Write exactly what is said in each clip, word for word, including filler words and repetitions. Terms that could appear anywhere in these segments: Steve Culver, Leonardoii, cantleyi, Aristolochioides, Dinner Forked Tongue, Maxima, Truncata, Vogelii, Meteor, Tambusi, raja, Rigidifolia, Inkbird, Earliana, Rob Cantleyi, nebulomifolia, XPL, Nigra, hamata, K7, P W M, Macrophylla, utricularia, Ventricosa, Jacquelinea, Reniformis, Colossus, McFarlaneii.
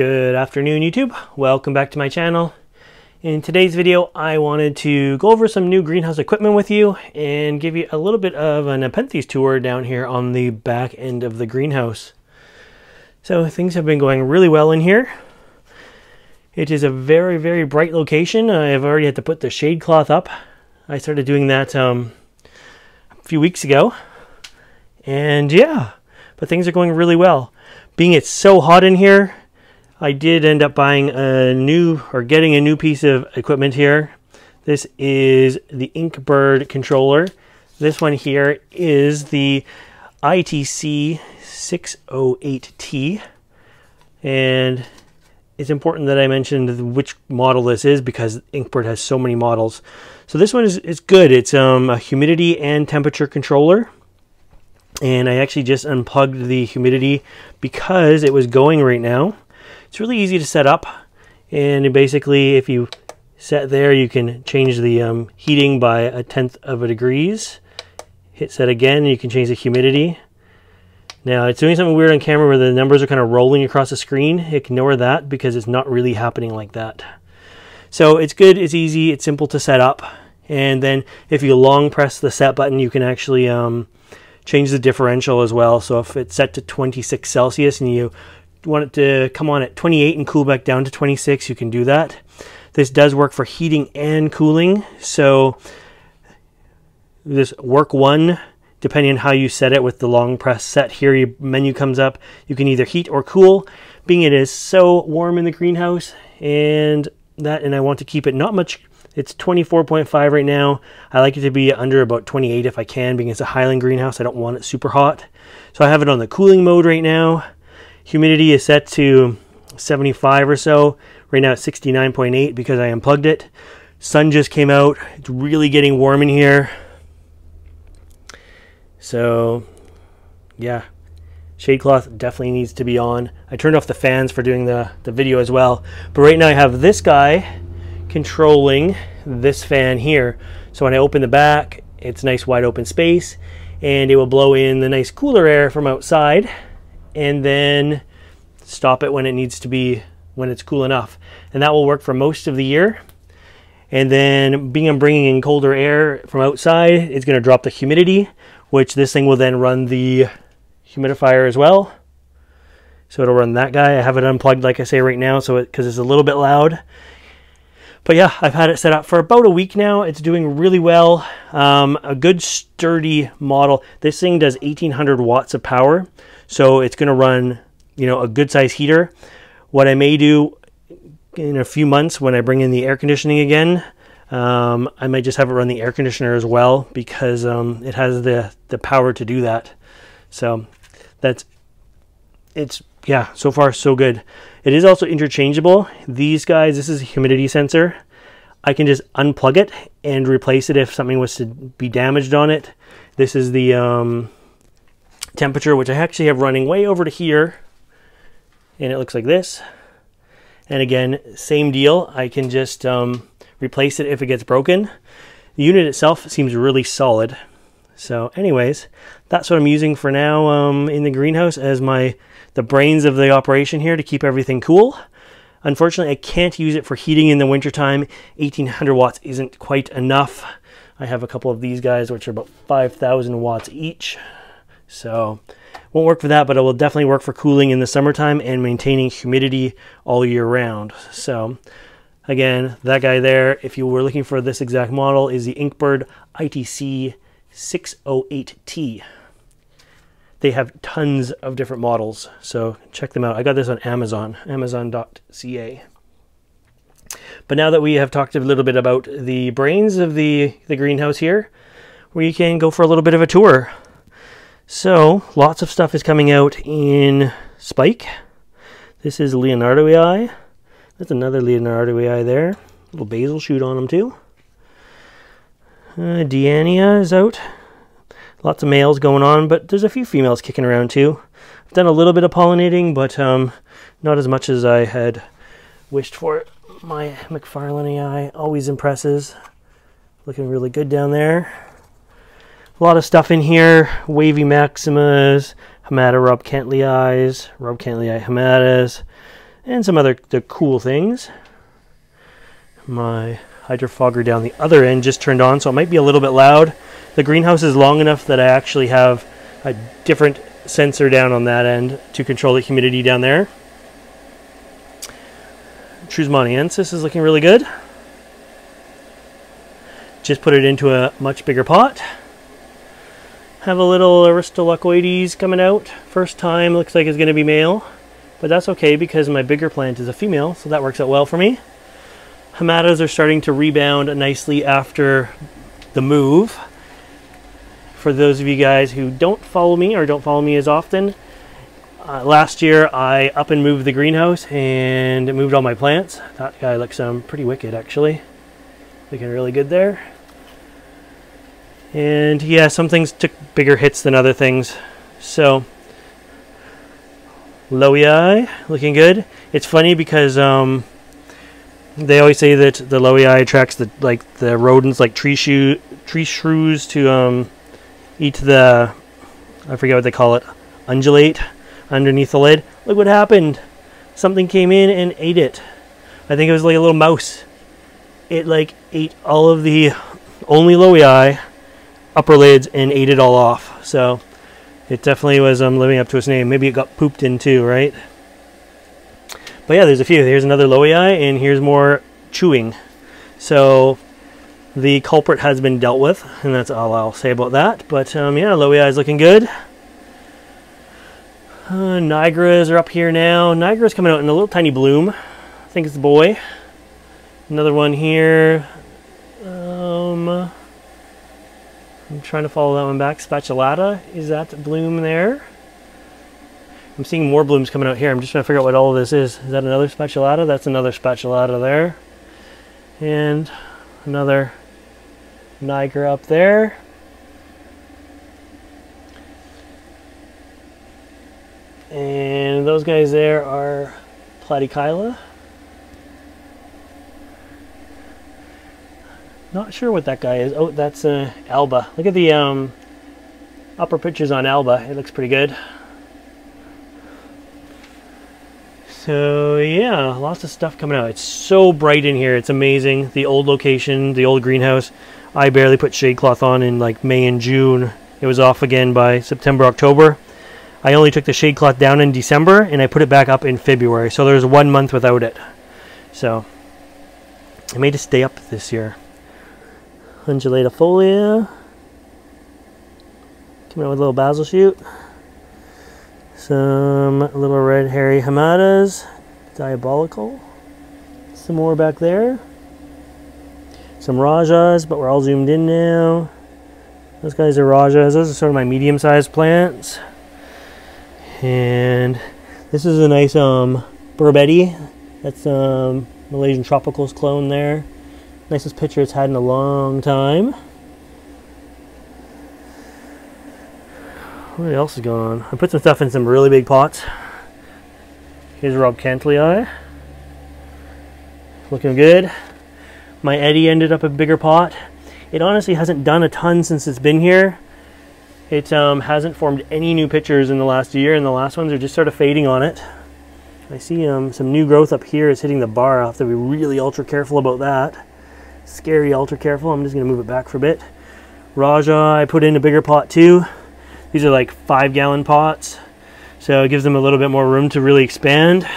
Good afternoon, YouTube. Welcome back to my channel. In today's video, I wanted to go over some new greenhouse equipment with you and give you a little bit of an Nepenthes tour down here on the back end of the greenhouse. So things have been going really well in here. It is a very, very bright location. I've already had to put the shade cloth up. I started doing that um, a few weeks ago. And yeah, but things are going really well. Being it's so hot in here, I did end up buying a new, or getting a new piece of equipment here. This is the Inkbird controller. This one here is the I T C six oh eight T. And it's important that I mentioned which model this is because Inkbird has so many models. So this one is, is good. It's um, a humidity and temperature controller. And I actually just unplugged the humidity because it was going right now. It's really easy to set up, and basically if you set there you can change the um, heating by a tenth of a degrees. Hit set again and you can change the humidity. Now it's doing something weird on camera where the numbers are kind of rolling across the screen. Ignore that because it's not really happening like that. So it's good, it's easy, it's simple to set up, and then if you long press the set button you can actually um, change the differential as well. So if it's set to twenty-six Celsius and you want it to come on at twenty-eight and cool back down to twenty-six, you can do that. This does work for heating and cooling, so this work one, depending on how you set it with the long press set here, your menu comes up, you can either heat or cool. Being it is so warm in the greenhouse and that, and I want to keep it not much, it's twenty-four point five right now. I like it to be under about twenty-eight if I can, being it's a highland greenhouse, I don't want it super hot. So I have it on the cooling mode right now. Humidity is set to seventy-five or so. Right now it's sixty-nine point eight because I unplugged it. Sun just came out. It's really getting warm in here. So yeah, shade cloth definitely needs to be on. I turned off the fans for doing the, the video as well. But right now I have this guy controlling this fan here. So when I open the back, it's nice wide open space and it will blow in the nice cooler air from outside, and then stop it when it needs to be, when it's cool enough. And that will work for most of the year. And then being I'm bringing in colder air from outside, it's going to drop the humidity, which this thing will then run the humidifier as well. So it'll run that guy. I have it unplugged, like I say, right now, so it, 'cause it's a little bit loud. But yeah, I've had it set up for about a week now. It's doing really well. Um, a good sturdy model. This thing does eighteen hundred watts of power. So it's going to run, you know, a good size heater. What I may do in a few months when I bring in the air conditioning again, um, I might just have it run the air conditioner as well because um, it has the, the power to do that. So that's, it's, yeah, so far so good. It is also interchangeable. These guys, this is a humidity sensor. I can just unplug it and replace it if something was to be damaged on it. This is the um, temperature, which I actually have running way over to here, and it looks like this. And again, same deal. I can just um, replace it if it gets broken. The unit itself seems really solid. So anyways, that's what I'm using for now um, in the greenhouse as my the brains of the operation here to keep everything cool. Unfortunately, I can't use it for heating in the wintertime. eighteen hundred watts isn't quite enough. I have a couple of these guys, which are about five thousand watts each. So won't work for that, but it will definitely work for cooling in the summertime and maintaining humidity all year round. So again, that guy there, if you were looking for this exact model, is the Inkbird I T C six oh eight T. They have tons of different models, so check them out. I got this on Amazon, amazon dot c a. But now that we have talked a little bit about the brains of the, the greenhouse here, we can go for a little bit of a tour. So lots of stuff is coming out in spike. This is Leonardoii. That's another Leonardoii there. Little basil shoot on them too. Uh, Diania is out. Lots of males going on, but there's a few females kicking around too. I've done a little bit of pollinating, but um, not as much as I had wished for. My McFarlaneii always impresses. Looking really good down there. A lot of stuff in here. Wavy maximas, hamata, rub cantleyi, rub cantleyi hamatas, and some other the cool things. My hydrofogger down the other end just turned on, so it might be a little bit loud. The greenhouse is long enough that I actually have a different sensor down on that end to control the humidity down there. Truesmanniensis is looking really good. Just put it into a much bigger pot. Have a little Aristolochioides coming out. First time, looks like it's going to be male, but that's okay because my bigger plant is a female, so that works out well for me. Hamatas are starting to rebound nicely after the move. For those of you guys who don't follow me or don't follow me as often, uh, last year I up and moved the greenhouse and moved all my plants. That guy looks um, pretty wicked actually. Looking really good there. And yeah, some things took bigger hits than other things. So, lowii looking good. It's funny because um, they always say that the lowii attracts the like the rodents, like tree shrew, tree shrews to um, eat the, I forget what they call it, ungulate underneath the lid. Look what happened. Something came in and ate it. I think it was like a little mouse. It like ate all of the only lowii upper lids and ate it all off. So it definitely was um, living up to its name. Maybe it got pooped in too, right? But yeah, there's a few. Here's another lowii and here's more chewing. So the culprit has been dealt with, and that's all I'll say about that. But um, yeah, lowii is looking good. Uh, Nigras are up here now. Nigra's coming out in a little tiny bloom. I think it's the boy. Another one here. Um, I'm trying to follow that one back. Spatulata, is that the bloom there? I'm seeing more blooms coming out here. I'm just trying to figure out what all of this is. Is that another spatulata? That's another spatulata there. And another Niger up there. And those guys there are Platycyla. Not sure what that guy is. Oh, that's uh, Alba. Look at the um, upper pictures on Alba. It looks pretty good. So yeah, lots of stuff coming out. It's so bright in here. It's amazing. The old location, the old greenhouse. I barely put shade cloth on in like May and June. It was off again by September, October. I only took the shade cloth down in December and I put it back up in February. So there's one month without it. So I made it stay up this year. Undulatifolia, coming out with a little basil shoot, some little red hairy hamatas, diabolical, some more back there, some rajas, but we're all zoomed in now. Those guys are rajas. Those are sort of my medium-sized plants, and this is a nice um burbetti. That's um Malaysian tropicals clone there. Nicest picture it's had in a long time. What else is going on? I put some stuff in some really big pots. Here's Rob Cantleyi. Looking good. My Eddie ended up a bigger pot. It honestly hasn't done a ton since it's been here. It um, hasn't formed any new pictures in the last year, and the last ones are just sort of fading on it. I see um, some new growth up here is hitting the bar. I'll have to be really ultra careful about that. Scary ultra careful. I'm just going to move it back for a bit. Raja, I put in a bigger pot too. These are like five gallon pots, so it gives them a little bit more room to really expand.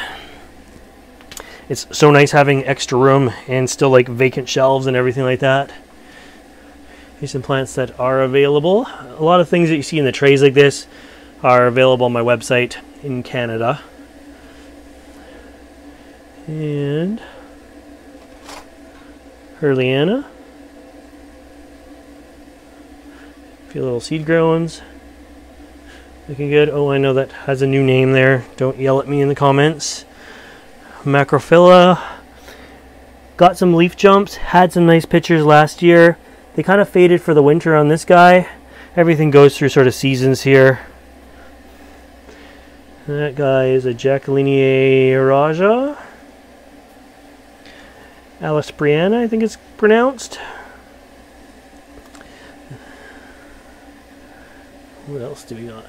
It's so nice having extra room and still like vacant shelves and everything like that. Here's some plants that are available. A lot of things that you see in the trays like this are available on my website in Canada. And Earliana. A few little seed growings. Looking good. Oh, I know that has a new name there. Don't yell at me in the comments. Macrophylla. Got some leaf jumps. Had some nice pictures last year. They kind of faded for the winter on this guy. Everything goes through sort of seasons here. That guy is a Jacquelinea raja. Alba, I think it's pronounced. What else do we got?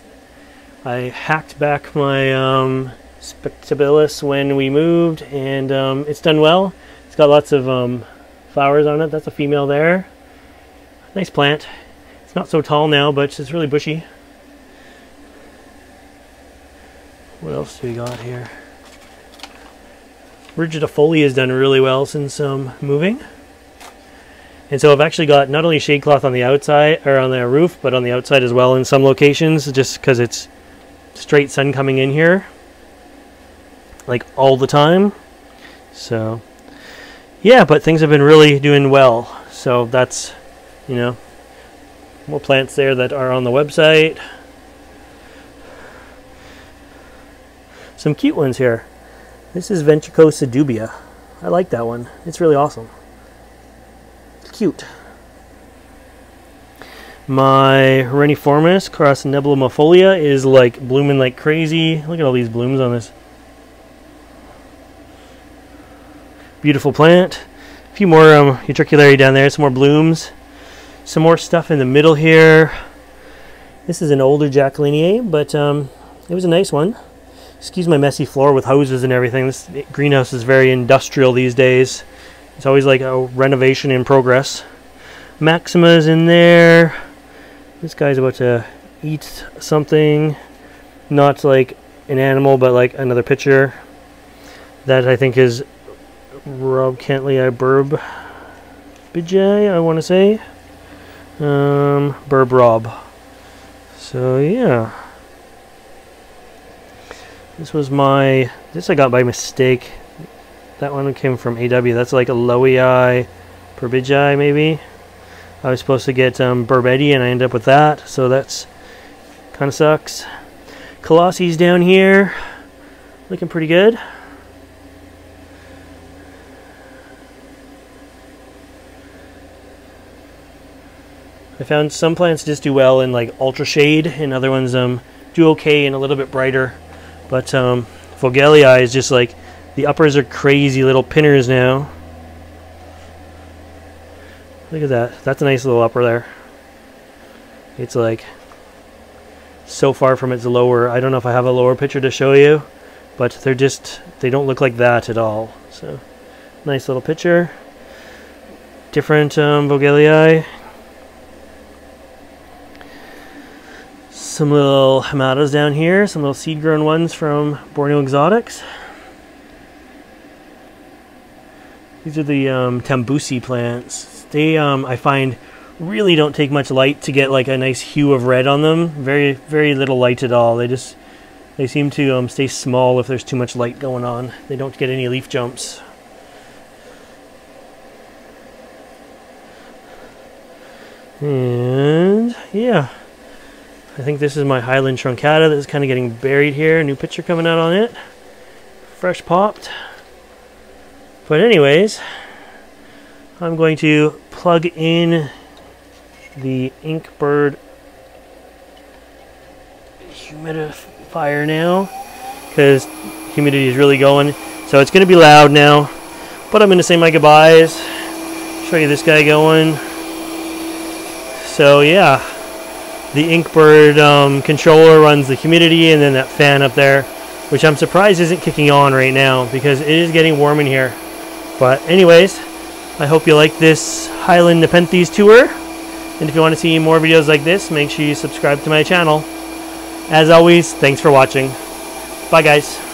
I hacked back my um, spectabilis when we moved, and um, it's done well. It's got lots of um, flowers on it. That's a female there. Nice plant. It's not so tall now, but it's really bushy. What else do we got here? Rigidifolia has done really well since um, moving. And so I've actually got not only shade cloth on the outside, or on the roof, but on the outside as well in some locations, just because it's straight sun coming in here, like all the time. So yeah, but things have been really doing well. So that's, you know, more plants there that are on the website. Some cute ones here. This is Ventricosa dubia. I like that one. It's really awesome. It's cute. My Reniformis cross nebulomifolia is like blooming like crazy. Look at all these blooms on this. Beautiful plant. A few more um, utricularia down there. Some more blooms. Some more stuff in the middle here. This is an older Jacquelinea, but um, it was a nice one. Excuse my messy floor with hoses and everything. This greenhouse is very industrial these days. It's always like a renovation in progress. Maxima's in there. This guy's about to eat something. Not like an animal, but like another picture. That I think is Rob Cantley, I burb. B J, I want to say. Um, burb Rob. So, yeah. This was my, this I got by mistake. That one came from A W. That's like a lowii, burbetti maybe. I was supposed to get um, burbetti and I ended up with that. So that's kind of sucks. Colossi's down here. Looking pretty good. I found some plants just do well in like ultra shade and other ones um do okay and a little bit brighter. But um, Vogelii is just like, the uppers are crazy little pinners now. Look at that. That's a nice little upper there. It's like so far from its lower. I don't know if I have a lower picture to show you, but they're just, they don't look like that at all. So nice little picture. Different um, Vogelii. Some little hamatas down here, some little seed grown ones from Borneo Exotics. These are the um, tambusi plants. They, um, I find, really don't take much light to get like a nice hue of red on them. Very, very little light at all. They just, they seem to um, stay small if there's too much light going on. They don't get any leaf jumps. And yeah. I think this is my Highland truncata that's kind of getting buried here. New picture coming out on it. Fresh popped. But anyways, I'm going to plug in the Inkbird humidifier now, because humidity is really going. So it's going to be loud now, but I'm going to say my goodbyes. Show you this guy going. So yeah. The Inkbird um, controller runs the humidity, and then that fan up there, which I'm surprised isn't kicking on right now because it is getting warm in here. But anyways, I hope you like this Highland Nepenthes tour. And if you want to see more videos like this, make sure you subscribe to my channel. As always, thanks for watching. Bye guys.